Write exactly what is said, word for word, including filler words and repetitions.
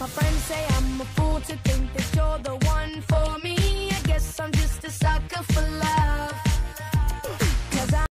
My friends say I'm a fool to think this